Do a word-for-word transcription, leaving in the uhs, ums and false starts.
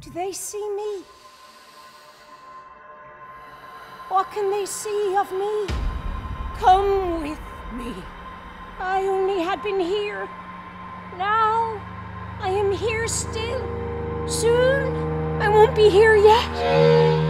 Do they see me? What can they see of me? Come with me. I only had been here. Now, I am here still. Soon, I won't be here yet.